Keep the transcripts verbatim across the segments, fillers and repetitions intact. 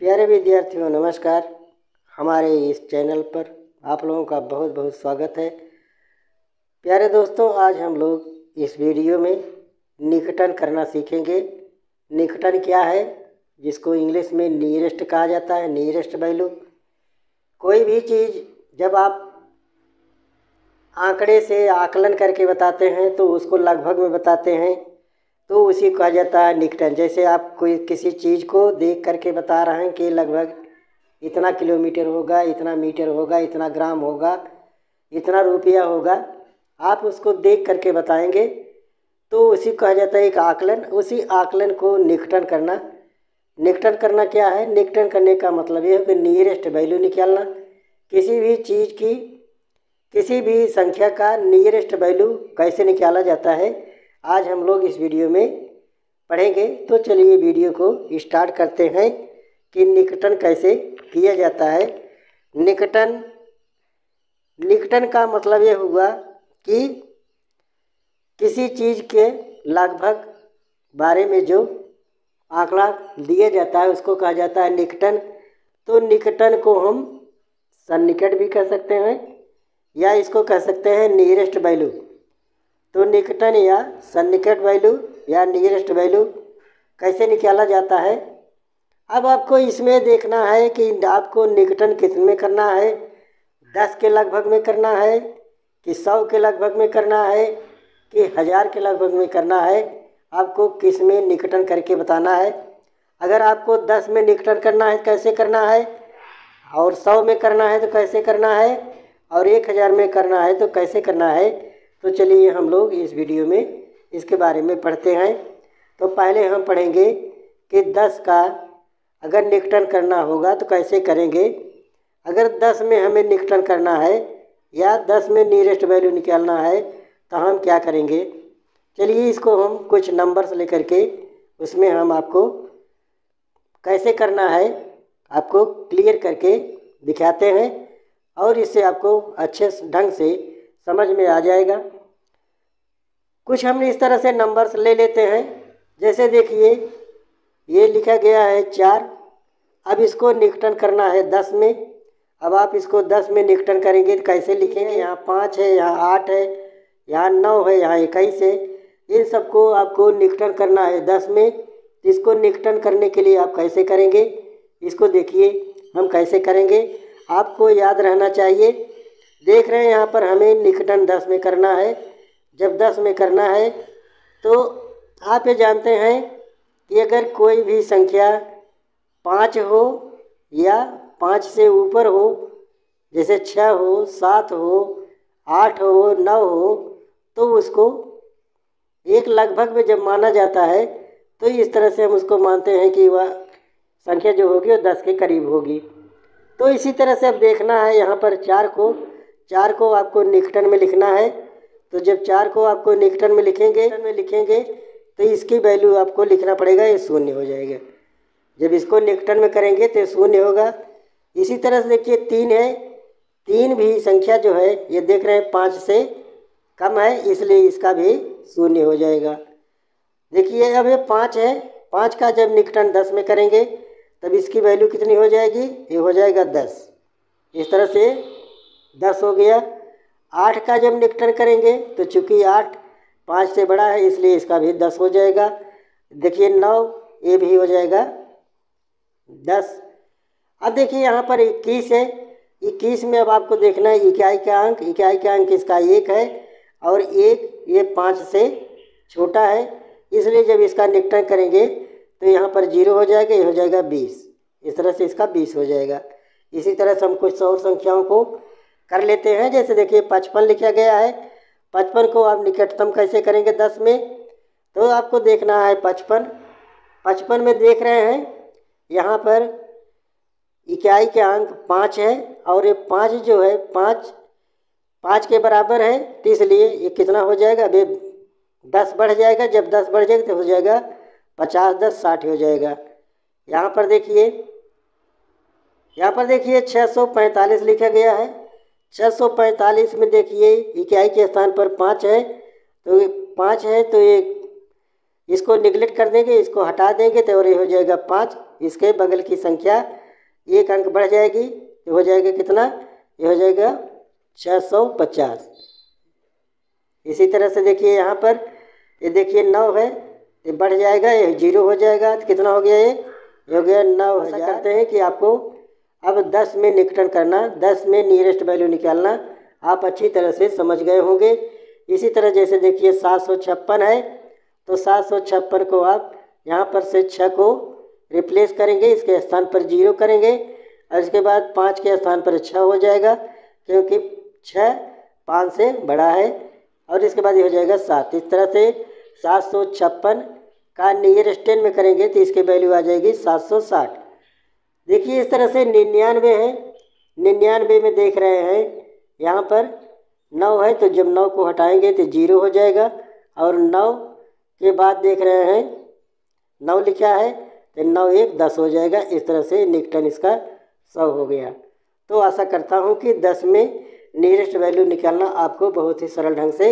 प्यारे विद्यार्थियों नमस्कार। हमारे इस चैनल पर आप लोगों का बहुत बहुत स्वागत है। प्यारे दोस्तों, आज हम लोग इस वीडियो में निकटन करना सीखेंगे। निकटन क्या है, जिसको इंग्लिश में नियरेस्ट कहा जाता है, नियरेस्ट वैल्यू। कोई भी चीज़ जब आप आंकड़े से आकलन करके बताते हैं तो उसको लगभग में बताते हैं, तो उसी कहा जाता है निकटन। जैसे आप कोई किसी चीज़ को देख करके बता रहे हैं कि लगभग इतना किलोमीटर होगा, इतना मीटर होगा, इतना ग्राम होगा, इतना रुपया होगा, आप उसको देख करके बताएंगे, तो उसी कहा जाता है एक आकलन। उसी आकलन को निकटन करना। निकटन करना क्या है? निकटन करने का मतलब ये है कि नियरेस्ट वैल्यू निकालना। किसी भी चीज़ की, किसी भी संख्या का नियरेस्ट वैल्यू कैसे निकाला जाता है, आज हम लोग इस वीडियो में पढ़ेंगे। तो चलिए वीडियो को स्टार्ट करते हैं कि निकटन कैसे किया जाता है। निकटन निकटन का मतलब ये हुआ कि किसी चीज़ के लगभग बारे में जो आंकड़ा दिया जाता है उसको कहा जाता है निकटन। तो निकटन को हम सन्निकट भी कह सकते हैं, या इसको कह सकते हैं नियरेस्ट वैल्यू। तो निकटन या सन्निकट वैल्यू या नियरेस्ट वैल्यू कैसे निकाला जाता है? अब आपको इसमें देखना है कि आपको निकटन कितने में करना है। दस के लगभग में करना है कि सौ के लगभग में करना है कि हज़ार के लगभग में करना है, आपको किस में निकटन करके बताना है। अगर आपको दस में निकटन करना है तो कैसे करना है, और सौ में करना है तो कैसे करना है, और एक हज़ार में करना है तो कैसे करना है। तो चलिए हम लोग इस वीडियो में इसके बारे में पढ़ते हैं। तो पहले हम पढ़ेंगे कि दस का अगर निकटन करना होगा तो कैसे करेंगे। अगर दस में हमें निकटन करना है या दस में नियरेस्ट वैल्यू निकालना है तो हम क्या करेंगे। चलिए इसको हम कुछ नंबर्स लेकर के उसमें हम आपको कैसे करना है आपको क्लियर करके दिखाते हैं, और इससे आपको अच्छे ढंग से समझ में आ जाएगा। कुछ हम इस तरह से नंबर्स ले लेते हैं। जैसे देखिए ये लिखा गया है चार। अब इसको निकटन करना है दस में। अब आप इसको दस में निकटन करेंगे तो कैसे लिखेंगे। यहाँ पाँच है, यहाँ आठ है, यहाँ नौ है, यहाँ इक्कीस है। इन सबको आपको निकटन करना है दस में। इसको निकटन करने के लिए आप कैसे करेंगे, इसको देखिए हम कैसे करेंगे। आपको याद रहना चाहिए। देख रहे हैं यहाँ पर हमें निकटन दस में करना है। जब दस में करना है तो आप ये जानते हैं कि अगर कोई भी संख्या पाँच हो या पाँच से ऊपर हो, जैसे छः हो, सात हो, आठ हो, नौ हो, तो उसको एक लगभग में जब माना जाता है तो इस तरह से हम उसको मानते हैं कि वह संख्या जो होगी वो दस के करीब होगी। तो इसी तरह से अब देखना है यहाँ पर चार को चार को आपको निकटन में लिखना है। तो जब चार को आपको निकटन में लिखेंगे में लिखेंगे तो इसकी वैल्यू आपको लिखना पड़ेगा, ये शून्य हो जाएगा। जब इसको निकटन में करेंगे तो शून्य होगा। इसी तरह से देखिए तीन है। तीन भी संख्या जो है ये देख रहे हैं पाँच से कम है, इसलिए इसका भी शून्य हो जाएगा। देखिए अब ये पाँच है। पाँच का जब निकटन दस में करेंगे तब इसकी वैल्यू कितनी हो जाएगी, ये हो जाएगा दस। इस तरह से दस हो गया। आठ का जब निकटन करेंगे तो चूँकि आठ पाँच से बड़ा है इसलिए इसका भी दस हो जाएगा। देखिए नौ, ये भी हो जाएगा दस। अब देखिए यहाँ पर इक्कीस है। इक्कीस में अब आपको देखना है इकाई का अंक। इकाई का अंक इसका एक है, और एक ये पाँच से छोटा है, इसलिए जब इसका निकटन करेंगे तो यहाँ पर जीरो हो जाएगा, ये हो जाएगा बीस। इस तरह से इसका बीस हो जाएगा। इसी तरह से हम कुछ और संख्याओं को कर लेते हैं। जैसे देखिए पचपन लिखा गया है। पचपन को आप निकटतम कैसे करेंगे दस में, तो आपको देखना है पचपन। पचपन में देख रहे हैं यहाँ पर इकाई के अंक पाँच है, और ये पाँच जो है पाँच पाँच के बराबर है, तो इसलिए ये कितना हो जाएगा, अब ये दस बढ़ जाएगा। जब दस बढ़ जाएगा तो हो जाएगा पचास, दस साठ हो जाएगा। यहाँ पर देखिए यहाँ पर देखिए छः सौ पैंतालीस लिखा गया है। छः सौ पैंतालीस में देखिए इकाई के स्थान पर पाँच है, तो ये पाँच है तो ये इसको निगलेक्ट कर देंगे, इसको हटा देंगे तो और ये हो जाएगा पाँच। इसके बगल की संख्या एक अंक बढ़ जाएगी, ये हो जाएगा कितना, ये हो जाएगा छः सौ पचास। इसी तरह से देखिए यहाँ पर ये देखिए नौ है, ये बढ़ जाएगा, ये जीरो हो जाएगा, तो कितना हो गया, ये हो गया नौ हजार। ऐसा करते हैं कि आपको अब दस में निकटन करना, दस में नियरेस्ट वैल्यू निकालना आप अच्छी तरह से समझ गए होंगे। इसी तरह जैसे देखिए सात सौ छप्पन है, तो सात सौ छप्पन को आप यहाँ पर से छः को रिप्लेस करेंगे, इसके स्थान पर जीरो करेंगे और इसके बाद पाँच के स्थान पर छः हो जाएगा क्योंकि छः पाँच से बड़ा है, और इसके बाद ये हो जाएगा सात। इस तरह से सात सौ छप्पन का नियरेस्ट टेन में करेंगे तो इसकी वैल्यू आ जाएगी सात सौ साठ। देखिए इस तरह से निन्यानवे है, निन्यानवे में देख रहे हैं यहाँ पर नौ है, तो जब नौ को हटाएंगे तो जीरो हो जाएगा, और नौ के बाद देख रहे हैं नौ लिखा है तो नौ एक दस हो जाएगा। इस तरह से निकटन इसका सौ हो गया। तो आशा करता हूँ कि दस में नियरेस्ट वैल्यू निकालना आपको बहुत ही सरल ढंग से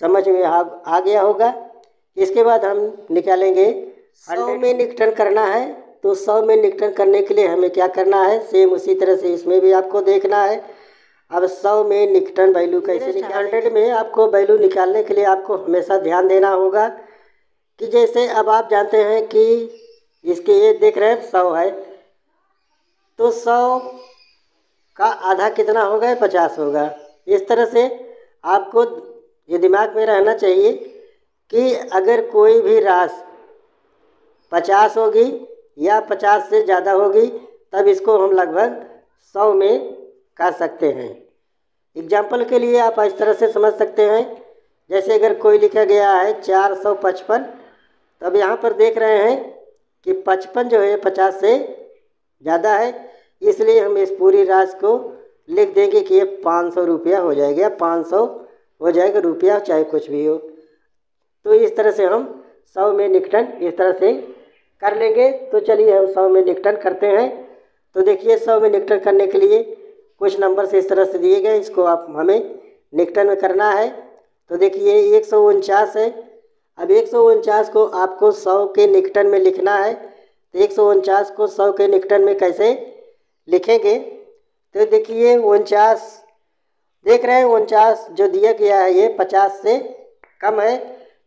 समझ में आ, आ गया होगा। इसके बाद हम निकालेंगे सौ में निकटन करना है, तो सौ में निकटन करने के लिए हमें क्या करना है, सेम उसी तरह से इसमें भी आपको देखना है। अब सौ में निकटन वैल्यू कैसे निकाल, हंड्रेड में आपको वैल्यू निकालने के लिए आपको हमेशा ध्यान देना होगा कि जैसे अब आप जानते हैं कि इसके ये देख रहे हैं सौ है, तो सौ का आधा कितना होगा, पचास होगा। इस तरह से आपको ये दिमाग में रहना चाहिए कि अगर कोई भी राशि पचास होगी या पचास से ज़्यादा होगी तब इसको हम लगभग सौ में कर सकते हैं। एग्जाम्पल के लिए आप इस तरह से समझ सकते हैं, जैसे अगर कोई लिखा गया है चार सौ पचपन, तब यहाँ पर देख रहे हैं कि पचपन जो है पचास से ज़्यादा है, इसलिए हम इस पूरी राशि को लिख देंगे कि ये पाँच सौ रुपया हो जाएगा, पाँच सौ हो जाएगा रुपया चाहे कुछ भी हो। तो इस तरह से हम सौ में निकटन इस तरह से कर लेंगे। तो चलिए हम सौ में निकटन करते हैं। तो देखिए सौ में निकटन करने के लिए कुछ नंबर से इस तरह से दिए गए, इसको आप हमें निकटन में करना है। तो देखिए एक सौ उनचास है, अब एक सौ उनचास को आपको सौ के निकटन में लिखना है, तो एक सौ उनचास को सौ के निकटन में कैसे लिखेंगे, तो देखिए उनचास देख रहे हैं, उनचास जो दिया गया है ये पचास से कम है,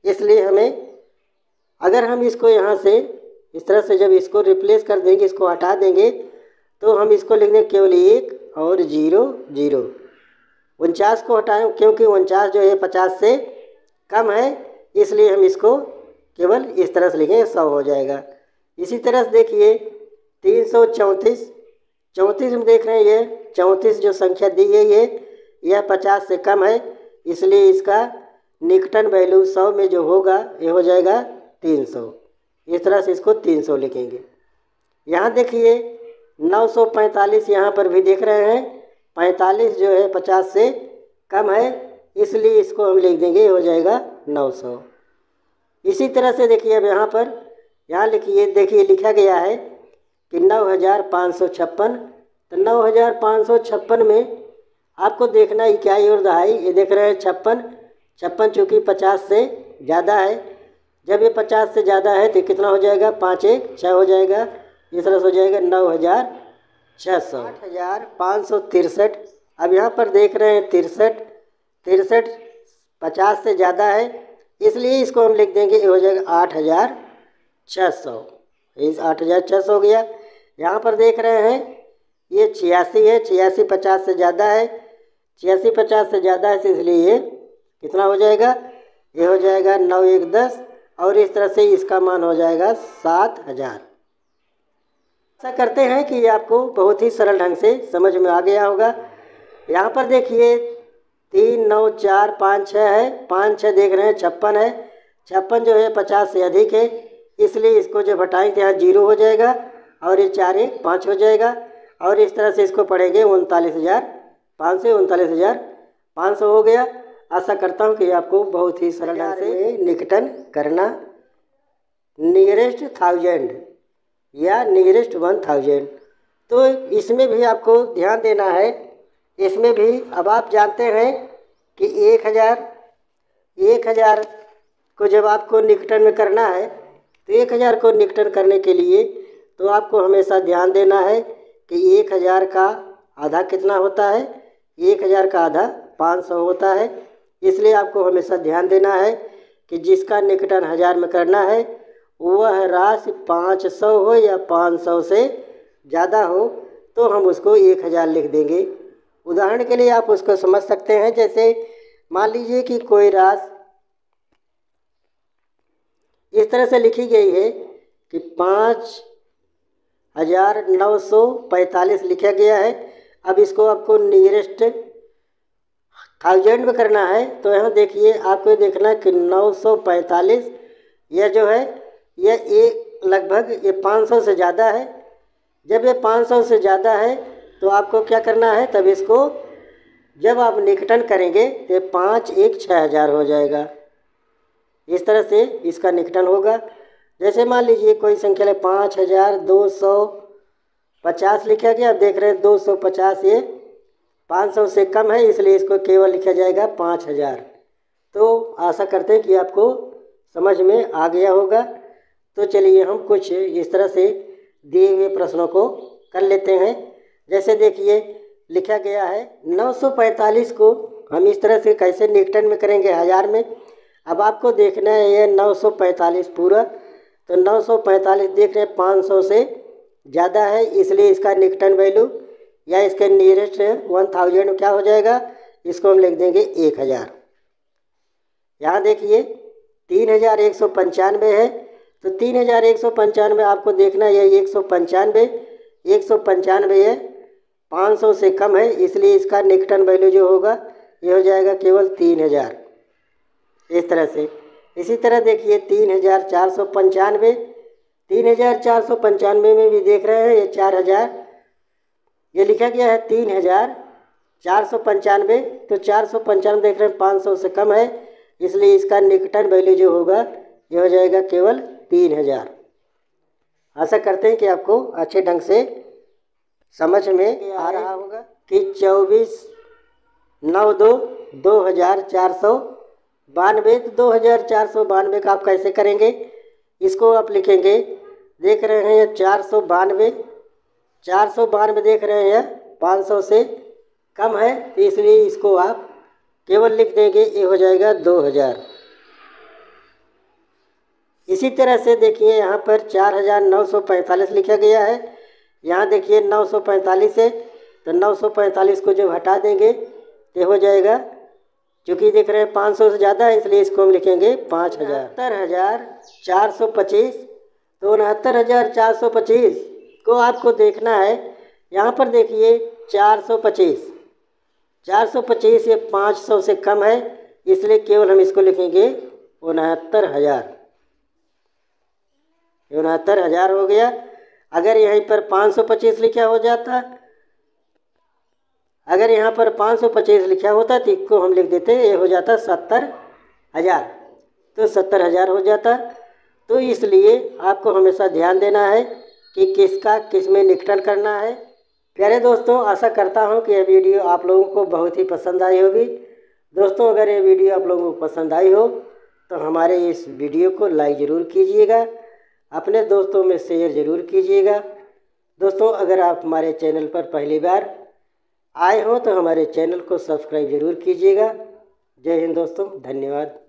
इसलिए हमें अगर हम इसको यहाँ से इस तरह से जब इसको रिप्लेस कर देंगे, इसको हटा देंगे, तो हम इसको लिख देंगे केवल एक और जीरो जीरो। उनचास को हटाएं क्योंकि उनचास जो है पचास से कम है, इसलिए हम इसको केवल इस तरह से लिखेंगे, सौ हो जाएगा। इसी तरह से देखिए तीन सौ चौंतीस चौंतीस हम देख रहे हैं, ये चौंतीस जो संख्या दी गई है यह पचास से कम है, इसलिए इसका निकटन वैल्यू सौ में जो होगा ये हो जाएगा तीन सौ। इस तरह से इसको तीन सौ लिखेंगे। यहाँ देखिए नौ सौ पैंतालीस, यहाँ पर भी देख रहे हैं पैंतालीस जो है पचास से कम है, इसलिए इसको हम लिख देंगे, हो जाएगा नौ सौ। इसी तरह से देखिए अब यहाँ पर यहाँ लिखिए, देखिए लिखा गया है कि नौ हज़ार पाँच सौ छप्पन, तो नौ हज़ार पाँच सौ छप्पन में आपको देखना इकाई और दहाई, ये देख रहे हैं छप्पन, छप्पन चूँकि पचास से ज़्यादा है, जब ये पचास से ज़्यादा है तो कितना हो जाएगा, पाँच एक छः हो जाएगा, इस तरह से हो जाएगा नौ हज़ार छः सौ। आठ हज़ार पाँच सौ तिरसठ, अब यहाँ पर देख रहे हैं तिरसठ, तिरसठ पचास से ज़्यादा है, इसलिए इसको हम लिख देंगे, हो जाएगा आठ हज़ार छः सौ। इस आठ हज़ार छः सौ हो गया। यहाँ पर देख रहे हैं ये छियासी है, छियासी पचास से ज़्यादा है, छियासी पचास से ज़्यादा है, इसलिए ये कितना हो जाएगा, ये हो जाएगा नौ एक दस, और इस तरह से इसका मान हो जाएगा सात हज़ार। ऐसा करते हैं कि आपको बहुत ही सरल ढंग से समझ में आ गया होगा। यहाँ पर देखिए तीन नौ चार पाँच छः है, पाँच छः देख रहे हैं छप्पन है, छप्पन जो है पचास से अधिक है, इसलिए इसको जब हटाएंगे यहाँ जीरो हो जाएगा, और ये चार एक पाँच हो जाएगा, और इस तरह से इसको पढ़ेंगे उनतालीस हज़ार पाँच सौ, उनतालीस हज़ार पाँच सौ हो गया। आशा करता हूँ कि आपको बहुत ही सरल ढंग से निकटन करना नियरेस्ट थाउजेंड या नियरेस्ट वन थाउजेंड, तो इसमें भी आपको ध्यान देना है। इसमें भी अब आप जानते हैं कि एक हज़ार एक हज़ार को जब आपको निकटन में करना है, तो एक हज़ार को निकटन करने के लिए तो आपको हमेशा ध्यान देना है कि एक हज़ार का आधा कितना होता है, एक हज़ार का आधा पाँच सौ होता है। इसलिए आपको हमेशा ध्यान देना है कि जिसका निकटन हज़ार में करना है वह राशि पाँच सौ हो या पाँच सौ से ज़्यादा हो तो हम उसको एक हज़ार लिख देंगे। उदाहरण के लिए आप उसको समझ सकते हैं, जैसे मान लीजिए कि कोई राशि इस तरह से लिखी गई है कि पाँच हज़ार नौ सौ पैंतालीस लिखा गया है। अब इसको आपको नियरेस्ट थाउजेंड में करना है तो यहाँ देखिए आपको देखना कि नौ सौ पैंतालीस यह जो है यह एक लगभग ये पाँच सौ से ज़्यादा है। जब ये पाँच सौ से ज़्यादा है तो आपको क्या करना है, तब इसको जब आप निकटन करेंगे तो पाँच एक छः हज़ार हो जाएगा। इस तरह से इसका निकटन होगा। जैसे मान लीजिए कोई संख्या है पाँच हज़ार दो सौ पचास लिखा गया, आप देख रहे हैं दो सौ पचास ये पाँच सौ से कम है, इसलिए इसको केवल लिखा जाएगा पाँच हज़ार। तो आशा करते हैं कि आपको समझ में आ गया होगा। तो चलिए हम कुछ इस तरह से दिए हुए प्रश्नों को कर लेते हैं। जैसे देखिए लिखा गया है नौ सौ पैंतालीस को हम इस तरह से कैसे निकटन में करेंगे हज़ार में। अब आपको देखना है ये नौ सौ पैंतालीस पूरा, तो नौ सौ पैंतालीस देख रहे हैं पाँच सौ से ज़्यादा है, इसलिए इसका निकटन वैल्यू या इसके नियरेस्ट वन थाउजेंड क्या हो जाएगा, इसको हम लिख देंगे एक हज़ार। यहाँ देखिए तीन हज़ार एक सौ पंचानवे है, तो तीन हज़ार एक सौ पंचानवे आपको देखना है यह एक सौ पंचानवे एक सौ पंचानवे है पाँच सौ से कम है, इसलिए इसका निकटन वैल्यू जो होगा ये हो जाएगा केवल तीन हज़ार। इस तरह से इसी तरह देखिए तीन हज़ार चार सौ पंचानवे तीन हज़ार चार सौ पंचानवे में भी देख रहे हैं ये चार हज़ार ये लिखा गया है तीन हज़ार चार सौ पंचानवे, तो चार सौ पंचानवे देख रहे हैं पाँच सौ से कम है, इसलिए इसका निकटन वैल्यू जो होगा ये हो जाएगा केवल तीन हज़ार। आशा करते हैं कि आपको अच्छे ढंग से समझ में आ रहा होगा कि चौबीस नौ दो दो हज़ार चार सौ बानवे तो दो हज़ार चार सौ बानवे का आप कैसे करेंगे, इसको आप लिखेंगे। देख रहे हैं चार सौ बानवे चार सौ बानवे देख रहे हैं पाँच सौ से कम है, तो इसलिए इसको आप केवल लिख देंगे ये हो जाएगा दो हज़ार। इसी तरह से देखिए यहाँ पर चार हज़ार नौ सौ पैंतालीस लिखा गया है, यहाँ देखिए नौ सौ पैंतालीस है, तो नौ सौ पैंतालीस को जब हटा देंगे तो हो जाएगा, चूँकि देख रहे हैं पाँच सौ से ज़्यादा है इसलिए इसको हम लिखेंगे पाँच हज़ार। उनहत्तर हज़ार चार सौ पच्चीस तो उनहत्तर हज़ार चार सौ पच्चीस को आपको देखना है। यहाँ पर देखिए चार सौ पच्चीस चार सौ पच्चीस ये पाँच सौ से कम है, इसलिए केवल हम इसको लिखेंगे उनहत्तर हज़ार। उनहत्तर हज़ार हो गया। अगर यहीं पर पाँच सौ पच्चीस लिखा हो जाता अगर यहाँ पर पाँच सौ पच्चीस लिखा होता तो इसको हम लिख देते ये हो जाता सत्तर हज़ार, तो सत्तर हज़ार हो जाता। तो इसलिए आपको हमेशा ध्यान देना है कि किसका किस में निकटन करना है। प्यारे दोस्तों, आशा करता हूँ कि यह वीडियो आप लोगों को बहुत ही पसंद आई होगी। दोस्तों, अगर ये वीडियो आप लोगों को पसंद आई हो तो हमारे इस वीडियो को लाइक ज़रूर कीजिएगा, अपने दोस्तों में शेयर ज़रूर कीजिएगा। दोस्तों, अगर आप हमारे चैनल पर पहली बार आए हो तो हमारे चैनल को सब्सक्राइब ज़रूर कीजिएगा। जय हिंद दोस्तों, धन्यवाद।